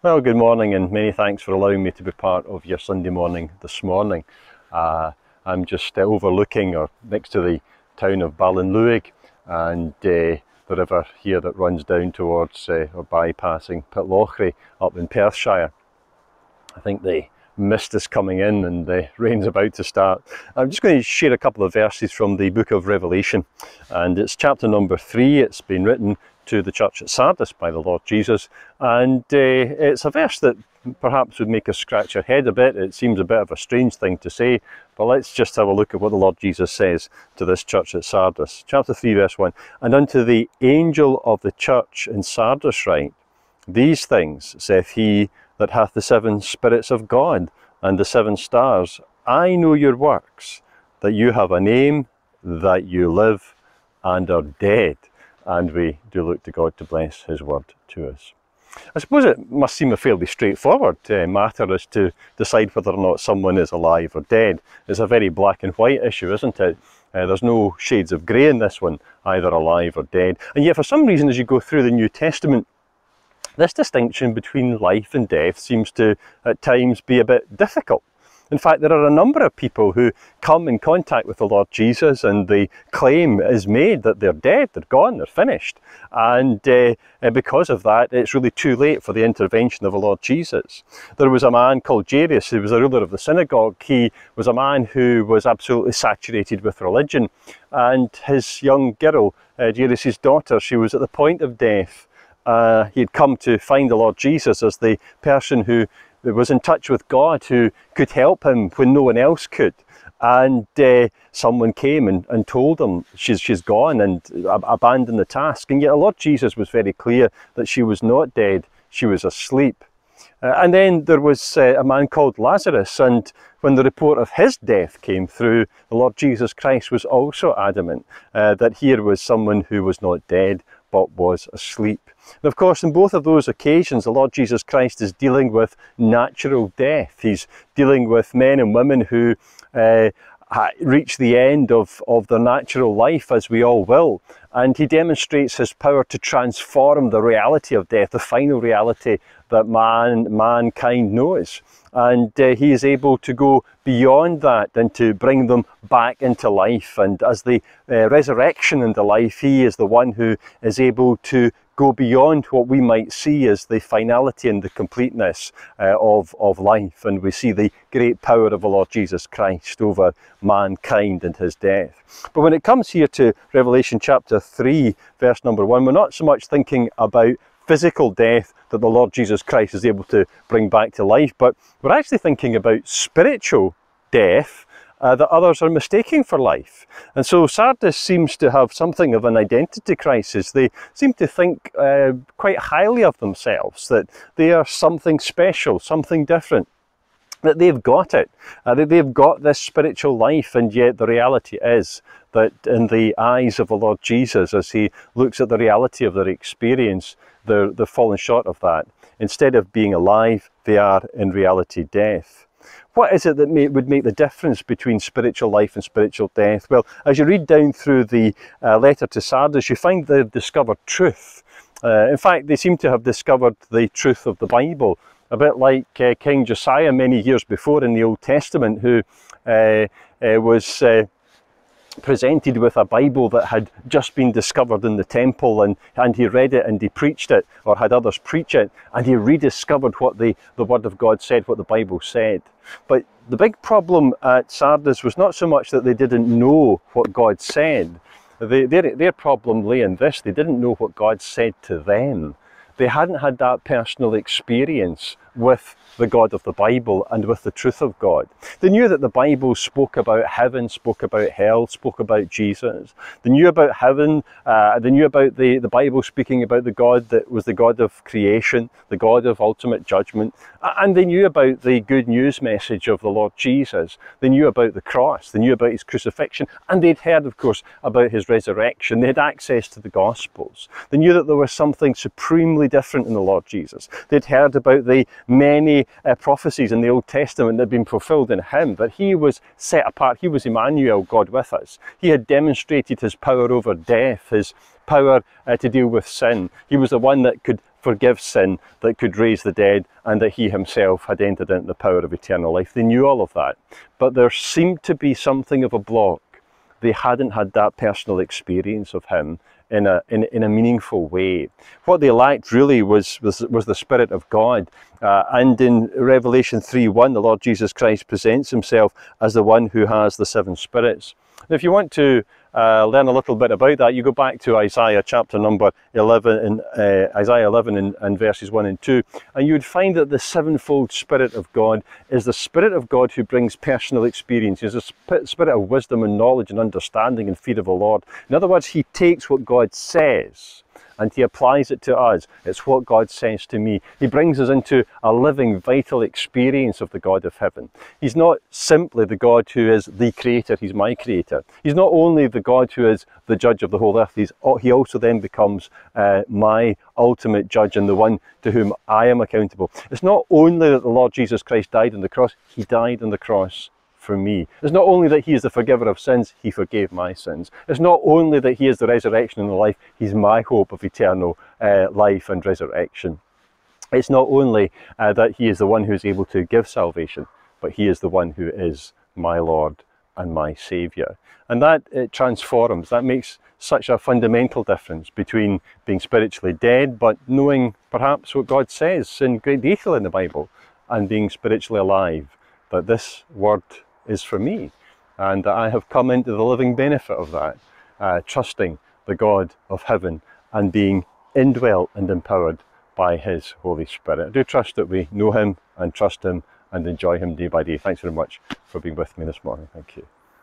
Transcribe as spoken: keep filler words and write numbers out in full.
Well, good morning, and many thanks for allowing me to be part of your Sunday morning this morning. Uh, I'm just uh, overlooking or next to the town of Ballinluig and uh, the river here that runs down towards uh, or bypassing Pitlochry up in Perthshire. I think the mist is coming in and the rain's about to start. I'm just going to share a couple of verses from the book of Revelation, and it's chapter number three. It's been written to the church at Sardis by the Lord Jesus, and uh, it's a verse that perhaps would make us scratch our head a bit. It seems a bit of a strange thing to say, but let's just have a look at what the Lord Jesus says to this church at Sardis. Chapter three, verse one, "And unto the angel of the church in Sardis write, These things saith he that hath the seven spirits of God and the seven stars. I know your works, that you have a name, that you live and are dead." And we do look to God to bless his word to us. I suppose it must seem a fairly straightforward uh, matter as to decide whether or not someone is alive or dead. It's a very black and white issue, isn't it? Uh, there's no shades of grey in this one, either alive or dead. And yet for some reason, as you go through the New Testament, this distinction between life and death seems to at times be a bit difficult. In fact, there are a number of people who come in contact with the Lord Jesus and the claim is made that they're dead, they're gone, they're finished. And uh, because of that, it's really too late for the intervention of the Lord Jesus. There was a man called Jairus, who was a ruler of the synagogue. He was a man who was absolutely saturated with religion. And his young girl, uh, Jairus' daughter, she was at the point of death. Uh, he had come to find the Lord Jesus as the person who was in touch with God, who could help him when no one else could. And uh, someone came and, and told him she's, she's gone, and ab abandoned the task. And yet the Lord Jesus was very clear that she was not dead, she was asleep. Uh, and then there was uh, a man called Lazarus, and when the report of his death came through, the Lord Jesus Christ was also adamant uh, that here was someone who was not dead, but was asleep. And of course, in both of those occasions, the Lord Jesus Christ is dealing with natural death. He's dealing with men and women who uh, reach the end of, of their natural life, as we all will. And he demonstrates his power to transform the reality of death, the final reality that man, mankind knows. And uh, he is able to go beyond that and to bring them back into life. And as the uh, resurrection into life, he is the one who is able to go beyond what we might see as the finality and the completeness uh, of, of life. And we see the great power of the Lord Jesus Christ over mankind and his death. But when it comes here to Revelation chapter three, verse number one, we're not so much thinking about physical death that the Lord Jesus Christ is able to bring back to life, but we're actually thinking about spiritual death uh, that others are mistaking for life. And so Sardis seems to have something of an identity crisis. They seem to think uh, quite highly of themselves, that they are something special, something different, that they've got it, uh, that they've got this spiritual life. And yet the reality is that in the eyes of the Lord Jesus, as he looks at the reality of their experience, they're, they're fallen short of that. Instead of being alive, they are in reality death. What is it that may, would make the difference between spiritual life and spiritual death? Well, as you read down through the uh, letter to Sardis, you find they've discovered truth. Uh, in fact, they seem to have discovered the truth of the Bible, a bit like uh, King Josiah many years before in the Old Testament, who uh, uh, was uh, presented with a Bible that had just been discovered in the temple, and, and he read it and he preached it, or had others preach it, and he rediscovered what the, the Word of God said, what the Bible said. But the big problem at Sardis was not so much that they didn't know what God said. They, their, their problem lay in this: they didn't know what God said to them. They hadn't had that personal experience with the God of the Bible and with the truth of God. They knew that the Bible spoke about heaven, spoke about hell, spoke about Jesus. They knew about heaven, uh, they knew about the, the Bible speaking about the God that was the God of creation, the God of ultimate judgment. And they knew about the good news message of the Lord Jesus. They knew about the cross, they knew about his crucifixion, and they'd heard, of course, about his resurrection. They had access to the Gospels. They knew that there was something supremely different in the Lord Jesus. They'd heard about the many uh, prophecies in the Old Testament that had been fulfilled in him, that he was set apart, he was Emmanuel, God with us. He had demonstrated his power over death, his power uh, to deal with sin. He was the one that could forgive sin, that could raise the dead, and that he himself had entered into the power of eternal life. They knew all of that. But there seemed to be something of a block. They hadn't had that personal experience of him in a, in, in a meaningful way. What they lacked really was, was, was the Spirit of God. Uh, and in Revelation three one, the Lord Jesus Christ presents himself as the one who has the seven spirits. And if you want to uh, learn a little bit about that, you go back to Isaiah chapter number eleven, and, uh, Isaiah eleven and, and verses one and two, and you would find that the sevenfold Spirit of God is the Spirit of God who brings personal experience. He's the sp Spirit of wisdom and knowledge and understanding and fear of the Lord. In other words, he takes what God says and he applies it to us. It's what God says to me. He brings us into a living, vital experience of the God of heaven. He's not simply the God who is the creator, he's my creator. He's not only the God who is the judge of the whole earth, he's, he also then becomes uh, my ultimate judge and the one to whom I am accountable. It's not only that the Lord Jesus Christ died on the cross, he died on the cross for me. It's not only that he is the forgiver of sins, he forgave my sins. It's not only that he is the resurrection and the life, he's my hope of eternal uh, life and resurrection. It's not only uh, that he is the one who is able to give salvation, but he is the one who is my Lord and my Saviour. And that it transforms, that makes such a fundamental difference between being spiritually dead, but knowing perhaps what God says in great detail in the Bible, and being spiritually alive, that this word is for me, and that I have come into the living benefit of that, uh, trusting the God of heaven and being indwelt and empowered by his Holy Spirit. I do trust that we know him and trust him and enjoy him day by day. Thanks very much for being with me this morning. Thank you.